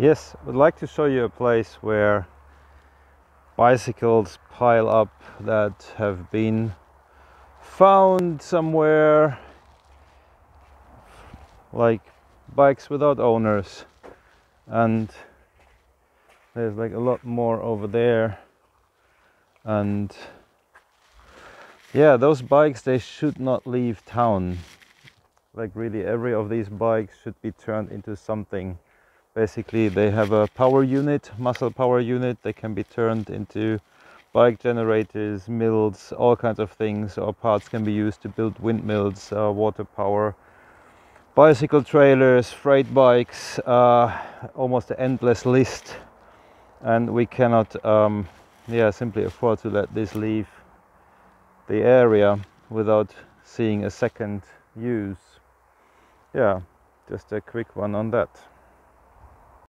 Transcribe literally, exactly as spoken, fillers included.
Yes, I would like to show you a place where bicycles pile up that have been found somewhere, like bikes without owners, and there's like a lot more over there. And yeah, those bikes, they should not leave town. Like really, every of these bikes should be turned into something. Basically, they have a power unit, muscle power unit. They can be turned into bike generators, mills, all kinds of things, or parts can be used to build windmills, uh, water power, bicycle trailers, freight bikes, uh, almost an endless list. And we cannot um, yeah, simply afford to let this leave the area without seeing a second use. Yeah, just a quick one on that.